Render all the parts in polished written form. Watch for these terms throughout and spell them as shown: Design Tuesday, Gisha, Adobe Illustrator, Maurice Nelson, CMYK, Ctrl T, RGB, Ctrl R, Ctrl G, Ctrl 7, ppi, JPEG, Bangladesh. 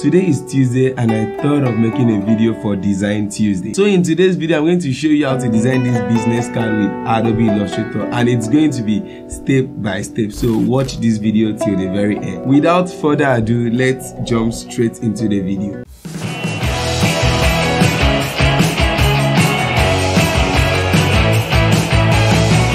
Today is Tuesday and I thought of making a video for Design Tuesday. So in today's video, I'm going to show you how to design this business card with Adobe Illustrator, and it's going to be step by step. So watch this video till the very end. Without further ado, let's jump straight into the video.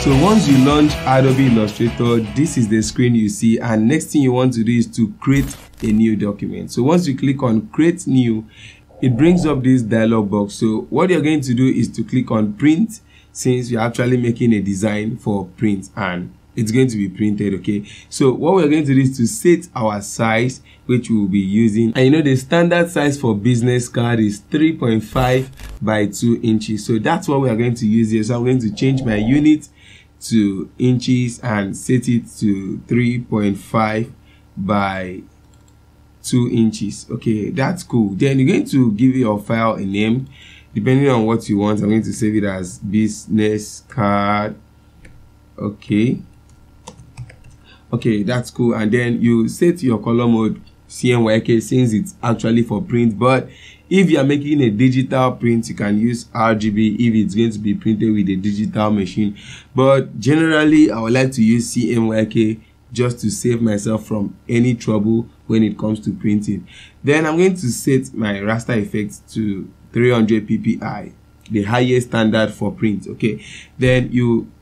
So once you launch Adobe Illustrator, this is the screen you see, and next thing you want to do is to create a new document. So once you click on create new, it brings up this dialog box. So what you're going to do is to click on print, since you're actually making a design for print and it's going to be printed. Okay, so what we're going to do is to set our size, which we'll be using, and you know the standard size for business card is 3.5 by 2 inches, so that's what we are going to use here. So I'm going to change my unit to inches and set it to 3.5 by 2 inches. Okay, that's cool. Then you're going to give your file a name depending on what you want. I'm going to save it as business card. Okay, that's cool. And then you set your color mode CMYK, since it's actually for print, but if you are making a digital print, you can use RGB if it's going to be printed with a digital machine, but generally I would like to use CMYK just to save myself from any trouble when it comes to printing. Then I'm going to set my raster effects to 300 ppi, the highest standard for print. Okay, then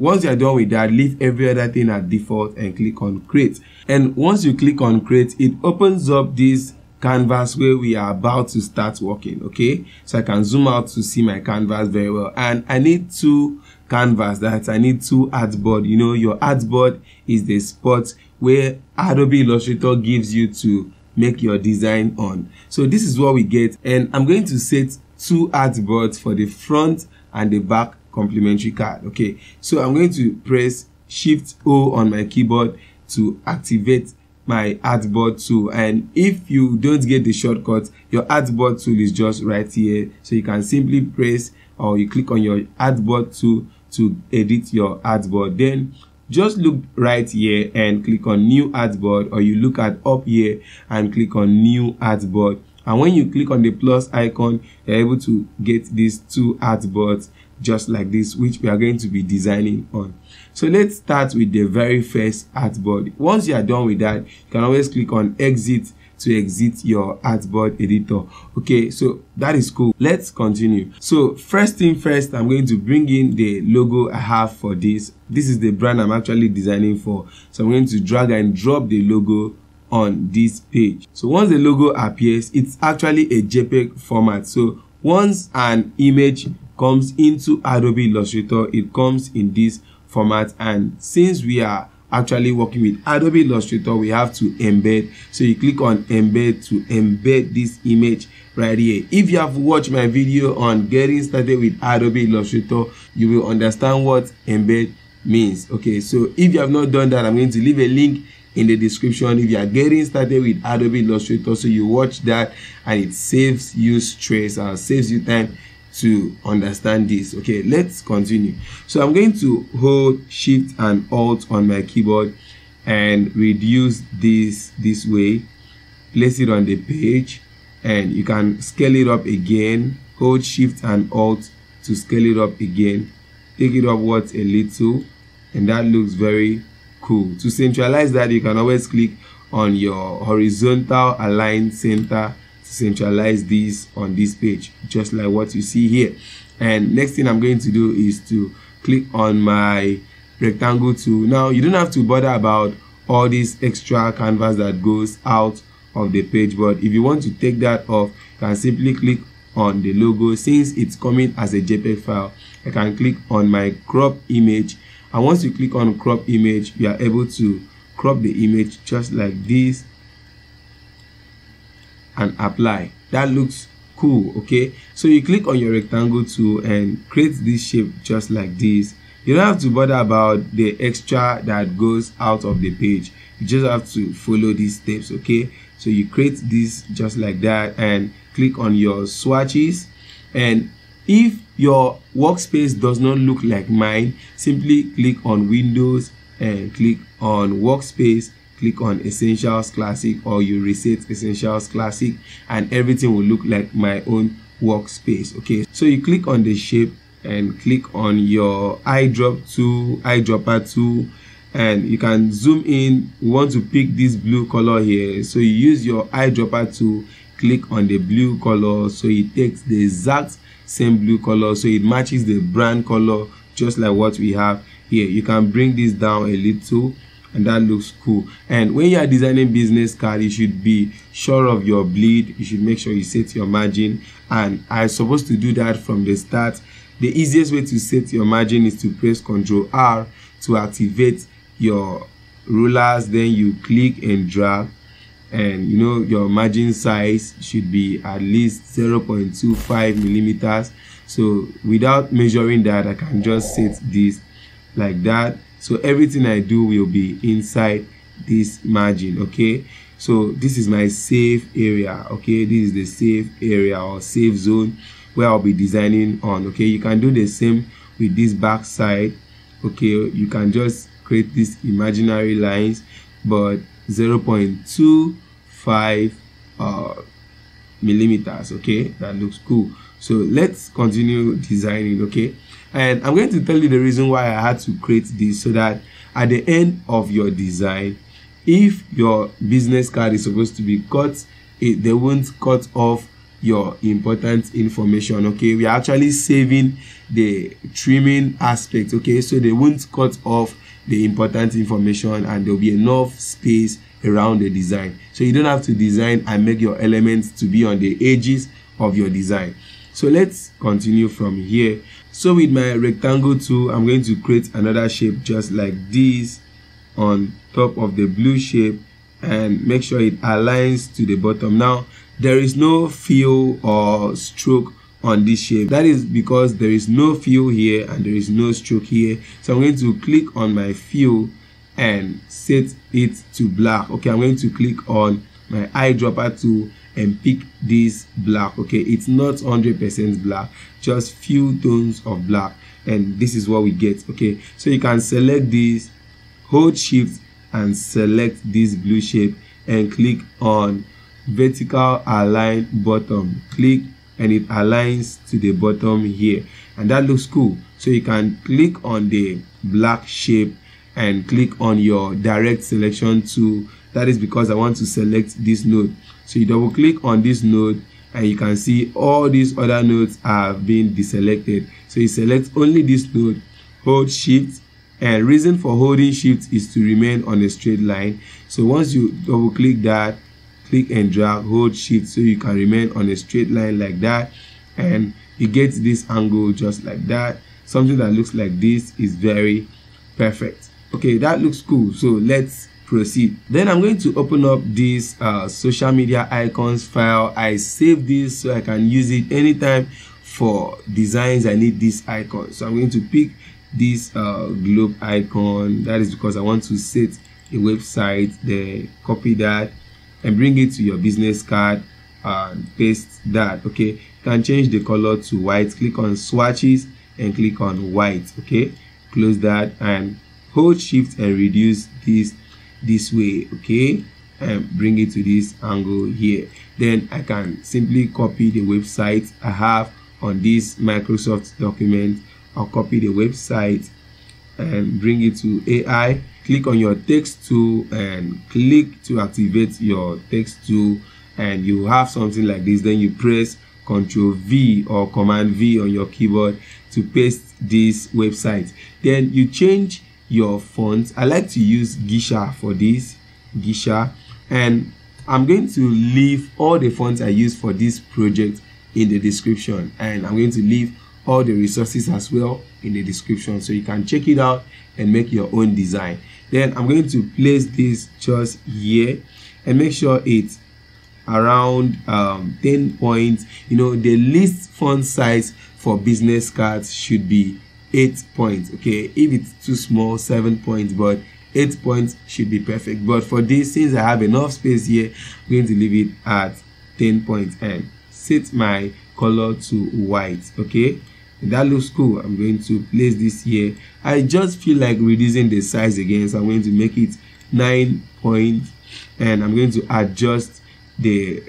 once you're done with that, leave every other thing at default and click on create. And once you click on create, it opens up this canvas where we are about to start working. Okay, so I can zoom out to see my canvas very well, and I need two canvas. That I need two artboard. You know, your artboard is the spot where Adobe Illustrator gives you to make your design on. So this is what we get, and I'm going to set two artboards for the front and the back complementary card. Okay, so I'm going to press Shift O on my keyboard to activate my artboard tool, and if you don't get the shortcut, your artboard tool is just right here, so you can simply press or you click on your artboard tool to edit your artboard. Then just look right here and click on new artboard, or you look at up here and click on new artboard, and when you click on the plus icon, you're able to get these two artboards just like this, which we are going to be designing on. So let's start with the very first artboard. Once you are done with that, you can always click on exit to exit your artboard editor. Okay, so that is cool. Let's continue. So first thing first, I'm going to bring in the logo I have for this is the brand I'm actually designing for, so I'm going to drag and drop the logo on this page. So once the logo appears, it's actually a JPEG format, so once an image comes into Adobe Illustrator, it comes in this format, and since we are actually working with Adobe Illustrator, we have to embed. So you click on embed to embed this image right here. If you have watched my video on getting started with Adobe Illustrator, you will understand what embed means. Okay, so if you have not done that, I'm going to leave a link in the description if you are getting started with Adobe Illustrator, so you watch that and it saves you stress and saves you time to understand this. Okay, let's continue. So I'm going to hold Shift and Alt on my keyboard and reduce this way, place it on the page, and you can scale it up again. Hold Shift and Alt to scale it up again, take it upwards a little, and that looks very cool. To centralize that, you can always click on your horizontal align center, centralize this on this page just like what you see here. And next thing I'm going to do is to click on my rectangle tool. Now you don't have to bother about all this extra canvas that goes out of the page, but if you want to take that off, you can simply click on the logo. Since it's coming as a JPEG file, I can click on my crop image, and once you click on crop image, you are able to crop the image just like this and apply. That looks cool. Okay, so you click on your rectangle tool and create this shape just like this. You don't have to bother about the extra that goes out of the page, you just have to follow these steps. Okay, so you create this just like that and click on your swatches, and if your workspace does not look like mine, simply click on Windows and click on Workspace, click on Essentials Classic, or you reset Essentials Classic, and everything will look like my own workspace. Okay, so you click on the shape and click on your eyedropper tool, and you can zoom in. You want to pick this blue color here, so you use your eyedropper tool, click on the blue color, so it takes the exact same blue color, so it matches the brand color just like what we have here. You can bring this down a little, and that looks cool. And when you are designing business card, you should be sure of your bleed. You should make sure you set your margin, and I'm supposed to do that from the start. The easiest way to set your margin is to press Ctrl R to activate your rulers, then you click and drag, and you know your margin size should be at least 0.25 millimeters. So without measuring that, I can just set this like that, so everything I do will be inside this margin. Okay, so this is my safe area. Okay, this is the safe area or safe zone where I'll be designing on. Okay, you can do the same with this back side. Okay, you can just create these imaginary lines, but 0.25 millimeters. Okay, that looks cool. So let's continue designing. Okay, and I'm going to tell you the reason why I had to create this, so that at the end of your design, if your business card is supposed to be cut, they won't cut off your important information. Okay, we are actually saving the trimming aspect. Okay, so they won't cut off the important information, and there will be enough space around the design, so you don't have to design and make your elements to be on the edges of your design. So let's continue from here. So with my rectangle tool, I'm going to create another shape just like this on top of the blue shape, and make sure it aligns to the bottom. Now there is no fill or stroke on this shape. That is because there is no fill here and there is no stroke here. So I'm going to click on my fill and set it to black. Okay, I'm going to click on my eyedropper tool and pick this black. Okay, it's not 100% black, just few tones of black, and this is what we get. Okay, so you can select this, hold shift and select this blue shape, and click on vertical align bottom, click, and it aligns to the bottom here, and that looks cool. So you can click on the black shape and click on your direct selection tool. That is because I want to select this node, so you double click on this node, and you can see all these other nodes have been deselected. So you select only this node, hold shift, and reason for holding shift is to remain on a straight line. So once you double click that, click and drag, hold shift, so you can remain on a straight line like that, and you get this angle just like that. Something that looks like this is very perfect. Okay, that looks cool. So let's proceed. Then I'm going to open up this social media icons file. I saved this so I can use it anytime for designs I need this icon. So I'm going to pick this globe icon. That is because I want to set a website there. Copy that and bring it to your business card and paste that. Okay, you can change the color to white, click on swatches and click on white. Okay, close that and hold shift and reduce this way. Okay, and bring it to this angle here. Then I can simply copy the website I have on this Microsoft document. I'll copy the website and bring it to AI. Click on your text tool and click to activate your text tool, and you have something like this. Then you press Ctrl V or Command V on your keyboard to paste this website. Then you change your font. I like to use Gisha for this, Gisha, and I'm going to leave all the fonts I use for this project in the description, and I'm going to leave all the resources as well in the description, so you can check it out and make your own design. Then I'm going to place this just here and make sure it's around 10 points. You know, the least font size for business cards should be 8 points. Okay, if it's too small, 7 points, but 8 points should be perfect. But for this, since I have enough space here, I'm going to leave it at 10 points and set my color to white. Okay, that looks cool. I'm going to place this here. I just feel like reducing the size again, so I'm going to make it 9 points, and I'm going to adjust the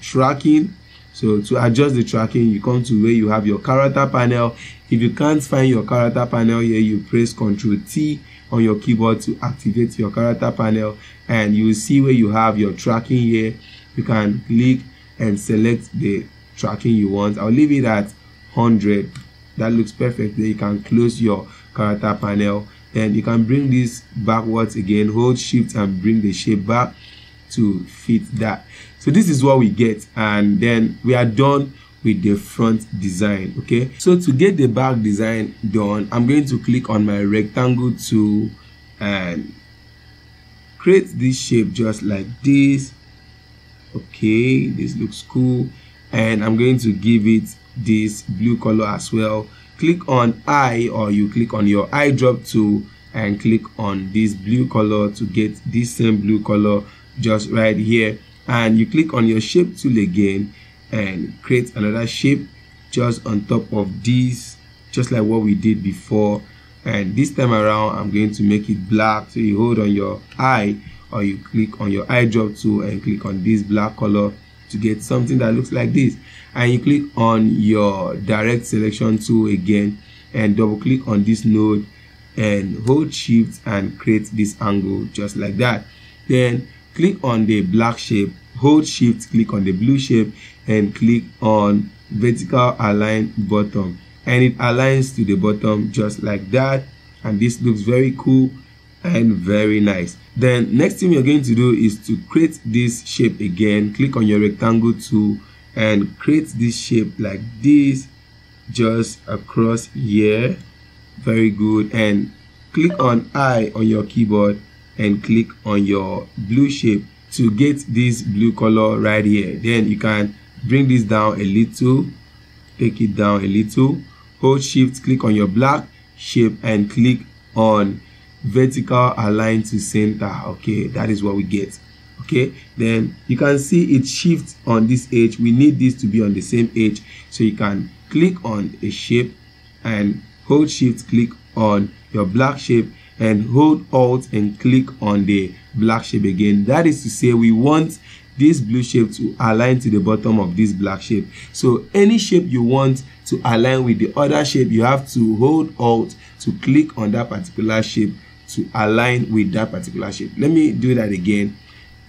tracking. So to adjust the tracking, you come to where you have your character panel. If you can't find your character panel here, you press Ctrl T on your keyboard to activate your character panel, and you will see where you have your tracking here. You can click and select the tracking you want. I'll leave it at 100. That looks perfect. Then you can close your character panel, and you can bring this backwards again. Hold shift and bring the shape back to fit that. So this is what we get, and then we are done with the front design. Okay, so to get the back design done, I'm going to click on my rectangle tool and create this shape just like this. Okay, this looks cool, and I'm going to give it this blue color as well. Click on I, or you click on your eyedrop tool and click on this blue color to get this same blue color just right here, and you click on your shape tool again and create another shape just on top of this, just like what we did before. And this time around, I'm going to make it black. So you hold on your eye, or you click on your eyedrop tool and click on this black color to get something that looks like this, and you click on your direct selection tool again and double click on this node and hold shift and create this angle just like that. Then click on the black shape, hold shift, click on the blue shape, and click on vertical align bottom, and it aligns to the bottom just like that. And this looks very cool and very nice. Then next thing you're going to do is to create this shape again. Click on your rectangle tool and create this shape like this just across here. Very good. And click on I on your keyboard and click on your blue shape to get this blue color right here. Then you can bring this down a little, take it down a little, hold shift, click on your black shape and click on vertical align to center. Okay, that is what we get. Okay, then you can see it shifts on this edge. We need this to be on the same edge, so you can click on a shape and hold shift, click on your black shape and hold alt and click on the black shape again. That is to say, we want this blue shape to align to the bottom of this black shape. So any shape you want to align with the other shape, you have to hold alt to click on that particular shape to align with that particular shape. Let me do that again.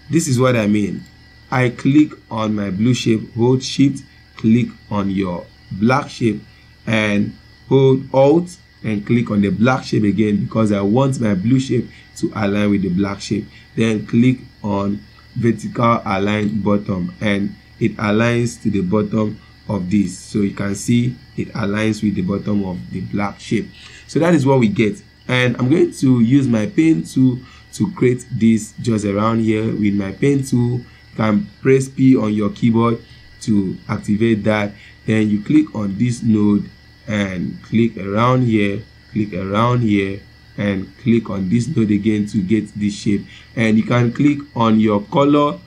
This is what I mean. I click on my blue shape, hold shift, click on your black shape and hold alt and click on the black shape again, because I want my blue shape to align with the black shape. Then click on vertical align bottom and it aligns to the bottom of this. So you can see it aligns with the bottom of the black shape. So that is what we get, and I'm going to use my pen tool to create this just around here. With my pen tool, you can press P on your keyboard to activate that. Then you click on this node and click around here, click around here, and click on this node again to get this shape. And you can click on your color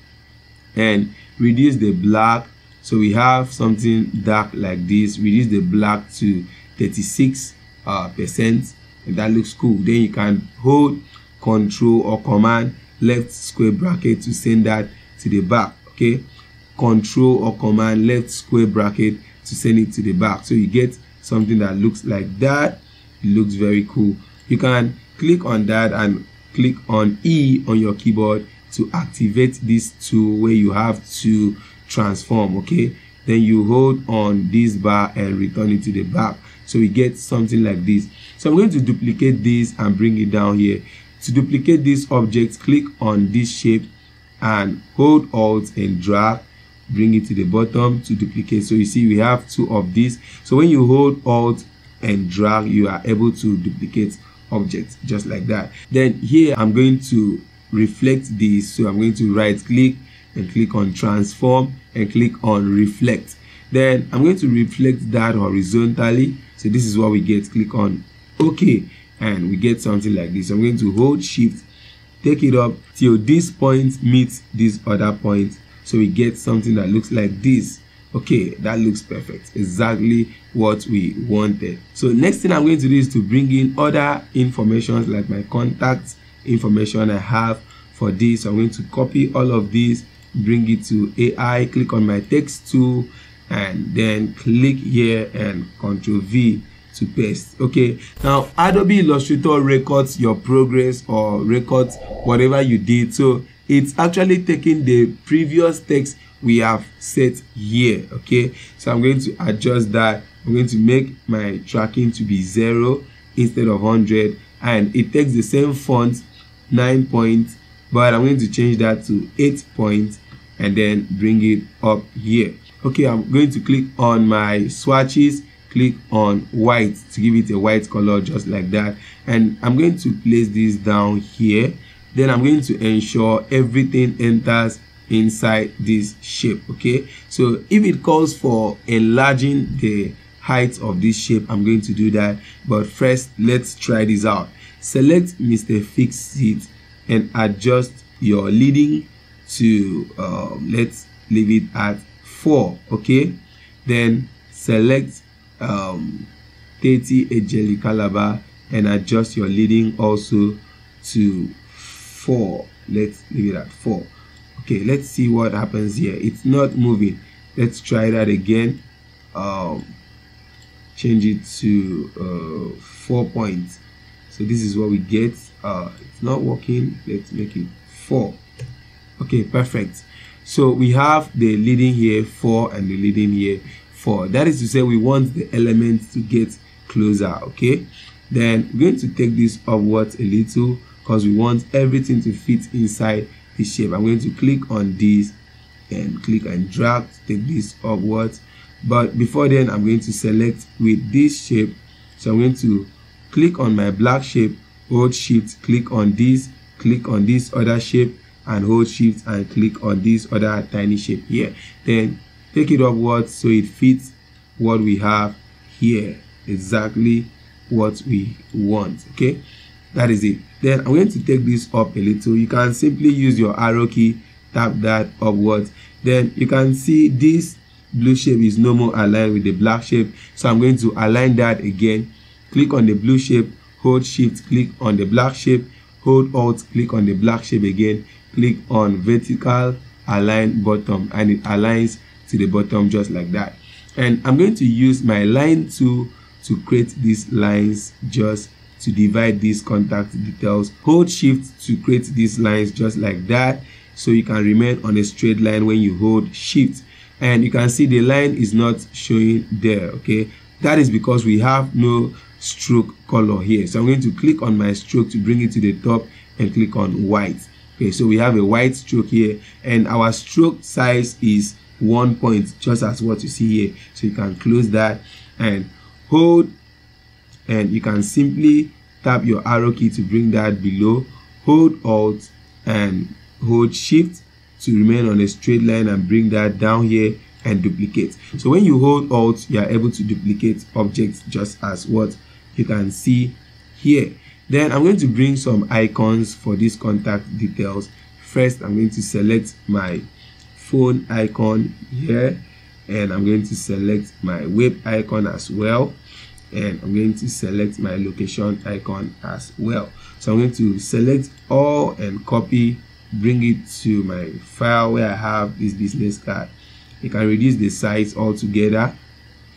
and reduce the black, so we have something dark like this. Reduce the black to 36%, and that looks cool. Then you can hold Control or Command left square bracket to send that to the back. Okay, Control or Command left square bracket to send it to the back, so you get something that looks like that. It looks very cool. You can click on that and click on E on your keyboard to activate this tool where you have to transform. Okay, then you hold on this bar and return it to the back, so we get something like this. So I'm going to duplicate this and bring it down here. To duplicate this object, click on this shape and hold alt and drag, bring it to the bottom to duplicate. So you see we have two of these. So when you hold alt and drag, you are able to duplicate objects just like that. Then here I'm going to reflect this, so I'm going to right click and click on transform and click on reflect. Then I'm going to reflect that horizontally. So this is what we get. Click on OK and we get something like this. I'm going to hold shift, take it up till this point meets this other point, so we get something that looks like this. Okay, that looks perfect, exactly what we wanted. So next thing I'm going to do is to bring in other informations like my contacts information I have for this. I'm going to copy all of these, bring it to AI, click on my text tool, and then click here and Ctrl V to paste. Okay, now Adobe Illustrator records your progress or records whatever you did, so it's actually taking the previous text we have set here. Okay, so I'm going to adjust that. I'm going to make my tracking to be 0 instead of 100, and it takes the same font 9 points, but I'm going to change that to 8 points and then bring it up here. Okay, I'm going to click on my swatches, click on white to give it a white color just like that, and I'm going to place this down here. Then I'm going to ensure everything enters inside this shape. Okay, so if it calls for enlarging the height of this shape, I'm going to do that, but first let's try this out. Select Mr. Fix It and adjust your leading to let's leave it at 4. Okay, then select 30 Ejeli Calabar and adjust your leading also to 4. Let's leave it at 4. Okay, let's see what happens here. It's not moving. Let's try that again. Change it to 4 points. So this is what we get. It's not working. Let's make it 4. Okay, perfect. So we have the leading here 4 and the leading here 4. That is to say we want the elements to get closer. Okay, then we're going to take this upwards a little because we want everything to fit inside this shape. I'm going to click on this and click and drag to take this upwards, but before then I'm going to select with this shape. So I'm going to click on my black shape, hold shift, click on this other shape, and hold shift and click on this other tiny shape here. Then take it upwards so it fits what we have here, exactly what we want. Okay, that is it. Then I'm going to take this up a little. You can simply use your arrow key, tap that upwards. Then you can see this blue shape is no more aligned with the black shape, so I'm going to align that again. Click on the blue shape, hold shift, click on the black shape, hold alt, click on the black shape again, click on vertical align bottom, and it aligns to the bottom just like that. And I'm going to use my line tool to create these lines just to divide these contact details. Hold shift to create these lines just like that, so you can remain on a straight line when you hold shift. And you can see the line is not showing there. Okay, that is because we have no stroke color here. So I'm going to click on my stroke to bring it to the top and click on white. Okay, so we have a white stroke here, and our stroke size is 1 point, just as what you see here. So you can close that and hold, and you can simply tap your arrow key to bring that below, hold alt and hold shift to remain on a straight line, and bring that down here and duplicate. So when you hold alt, you are able to duplicate objects just as what you can see here. Then I'm going to bring some icons for these contact details. First, I'm going to select my phone icon here, and I'm going to select my web icon as well, and I'm going to select my location icon as well. So I'm going to select all and copy, bring it to my file where I have this business card. You can reduce the size altogether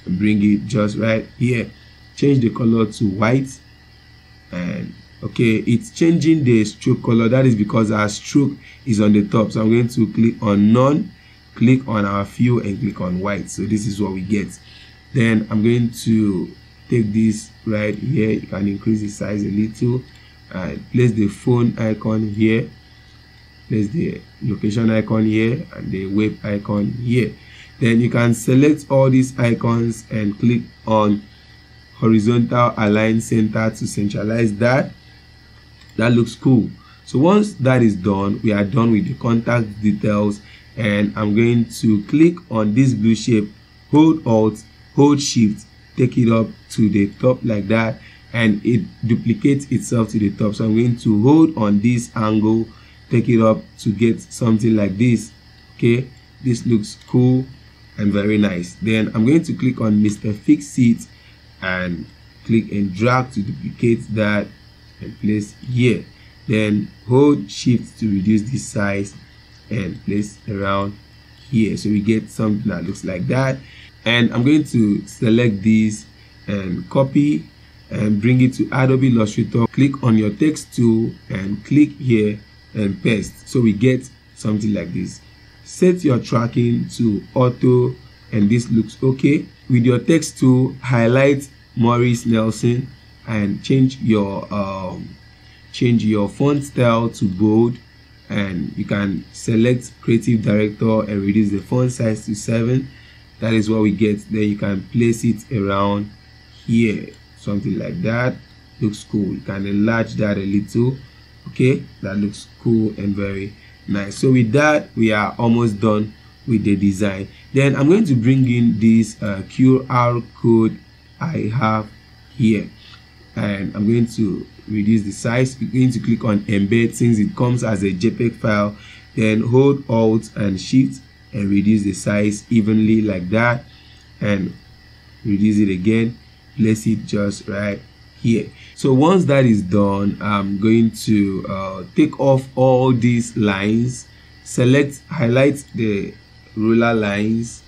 and bring it just right here. Change the color to white, and okay, it's changing the stroke color. That is because our stroke is on the top. So I'm going to click on none, click on our fill, and click on white. So this is what we get. Then I'm going to take this right here. You can increase the size a little, and place the phone icon here, place the location icon here, and the web icon here. Then you can select all these icons and click on horizontal align center to centralize that. That looks cool. So once that is done, we are done with the contact details, and I'm going to click on this blue shape, hold alt, hold shift, take it up to the top like that, and it duplicates itself to the top. So I'm going to hold on this angle, take it up to get something like this. Okay, this looks cool and very nice. Then I'm going to click on Mr. Fix It and click and drag to duplicate that and place here. then hold shift to reduce this size and place around here, so we get something that looks like that. And I'm going to select this and copy and bring it to Adobe Illustrator. Click on your text tool and click here and paste, so we get something like this. Set your tracking to auto and this looks okay. With your text tool, highlight Maurice Nelson and change your font style to bold, and you can select creative director and reduce the font size to 7. That is what we get. Then you can place it around here, something like that. Looks cool. You can enlarge that a little. Okay, that looks cool and very nice. So with that, we are almost done with the design. Then I'm going to bring in this QR code I have here, and I'm going to reduce the size. You're going to click on embed since it comes as a JPEG file, then hold Alt and Shift and reduce the size evenly like that, and reduce it again, place it just right here. So once that is done, I'm going to take off all these lines, highlight the ruler lines,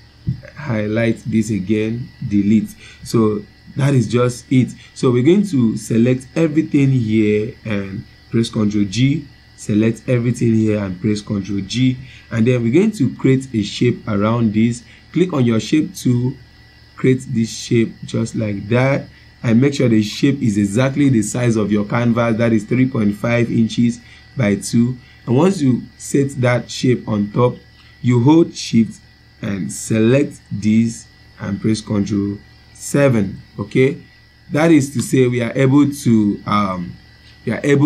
highlight this again, delete. So that is just it. So we're going to select everything here and press Ctrl G, select everything here and press Ctrl G, and then we're going to create a shape around this. Click on your shape tool, create this shape just like that, and make sure the shape is exactly the size of your canvas, that is 3.5 inches by 2. And once you set that shape on top, you hold shift and select this and press Ctrl 7. Okay, that is to say we are able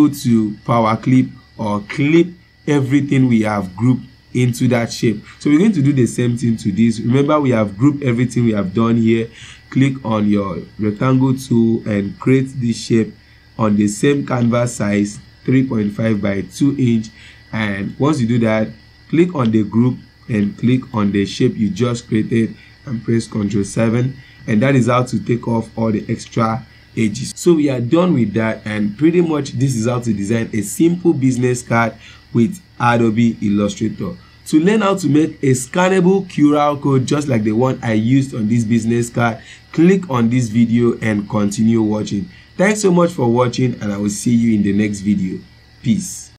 to power clip or clip everything we have grouped into that shape. So we're going to do the same thing to this. Remember, we have grouped everything we have done here. Click on your rectangle tool and create this shape on the same canvas size, 3.5 by 2 inch. And once you do that, click on the group and click on the shape you just created and press Ctrl 7. And that is how to take off all the extra edges. So we are done with that, and pretty much this is how to design a simple business card with Adobe Illustrator. To learn how to make a scannable QR code just like the one I used on this business card, click on this video and continue watching. Thanks so much for watching, and I will see you in the next video. Peace.